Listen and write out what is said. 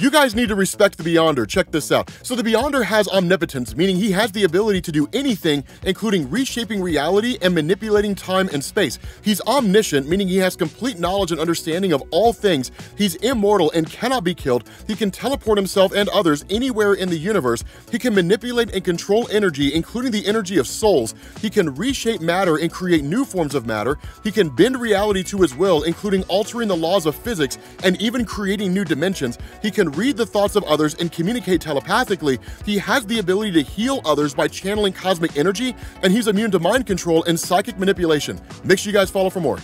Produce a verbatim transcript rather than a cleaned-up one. You guys need to respect the Beyonder. Check this out. So the Beyonder has omnipotence, meaning he has the ability to do anything, including reshaping reality and manipulating time and space. He's omniscient, meaning he has complete knowledge and understanding of all things. He's immortal and cannot be killed. He can teleport himself and others anywhere in the universe. He can manipulate and control energy, including the energy of souls. He can reshape matter and create new forms of matter. He can bend reality to his will, including altering the laws of physics and even creating new dimensions. He can read the thoughts of others and communicate telepathically. He has the ability to heal others by channeling cosmic energy, and he's immune to mind control and psychic manipulation. Make sure you guys follow for more.